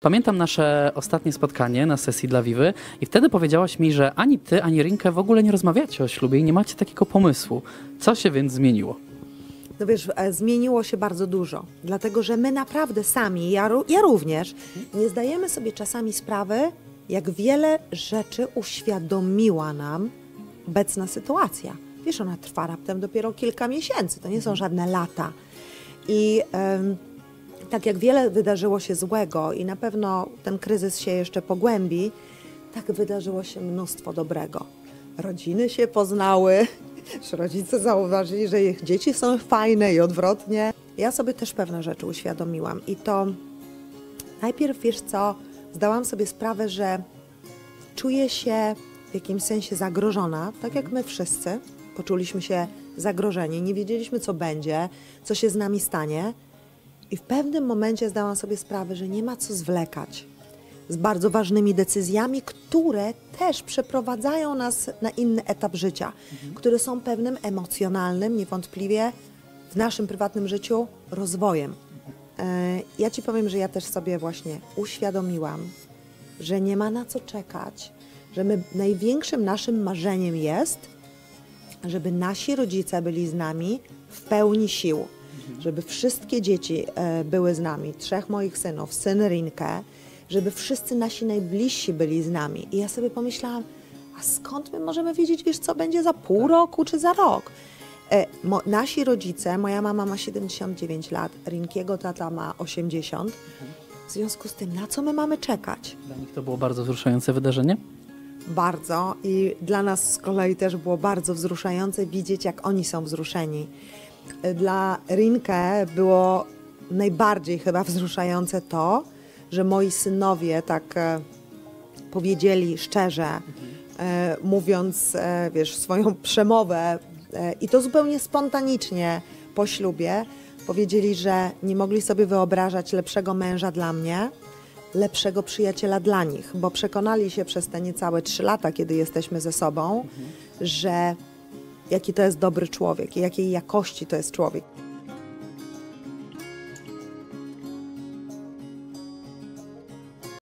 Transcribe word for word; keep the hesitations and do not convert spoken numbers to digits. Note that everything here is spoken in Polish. Pamiętam nasze ostatnie spotkanie na sesji dla Wiwy i wtedy powiedziałaś mi, że ani ty, ani Rinke w ogóle nie rozmawiacie o ślubie i nie macie takiego pomysłu. Co się więc zmieniło? No wiesz, zmieniło się bardzo dużo, dlatego że my naprawdę sami, ja, ja również, nie zdajemy sobie czasami sprawy, jak wiele rzeczy uświadomiła nam obecna sytuacja. Wiesz, ona trwa raptem dopiero kilka miesięcy, to nie są żadne lata. I um, tak jak wiele wydarzyło się złego i na pewno ten kryzys się jeszcze pogłębi, tak wydarzyło się mnóstwo dobrego. Rodziny się poznały, rodzice zauważyli, że ich dzieci są fajne i odwrotnie. Ja sobie też pewne rzeczy uświadomiłam i to najpierw, wiesz co, zdałam sobie sprawę, że czuję się w jakimś sensie zagrożona, tak jak my wszyscy poczuliśmy się zagrożeni, nie wiedzieliśmy co będzie, co się z nami stanie. I w pewnym momencie zdałam sobie sprawę, że nie ma co zwlekać z bardzo ważnymi decyzjami, które też przeprowadzają nas na inny etap życia, mhm. które są pewnym emocjonalnym, niewątpliwie w naszym prywatnym życiu rozwojem. Mhm. Ja Ci powiem, że ja też sobie właśnie uświadomiłam, że nie ma na co czekać, że my, największym naszym marzeniem jest, żeby nasi rodzice byli z nami w pełni sił. Żeby wszystkie dzieci e, były z nami, trzech moich synów, syn Rinke, żeby wszyscy nasi najbliżsi byli z nami. I ja sobie pomyślałam, a skąd my możemy wiedzieć, wiesz, co będzie za pół roku czy za rok? E, mo, nasi rodzice, moja mama ma siedemdziesiąt dziewięć lat, Rinkiego tata ma osiemdziesiąt. W związku z tym, na co my mamy czekać? Dla nich to było bardzo wzruszające wydarzenie? Bardzo. I dla nas z kolei też było bardzo wzruszające widzieć, jak oni są wzruszeni. Dla Rinke było najbardziej chyba wzruszające to, że moi synowie tak e, powiedzieli szczerze, e, mówiąc e, wiesz, swoją przemowę e, i to zupełnie spontanicznie po ślubie, powiedzieli, że nie mogli sobie wyobrażać lepszego męża dla mnie, lepszego przyjaciela dla nich, bo przekonali się przez te niecałe trzy lata, kiedy jesteśmy ze sobą, mhm. że jaki to jest dobry człowiek i jakiej jakości to jest człowiek.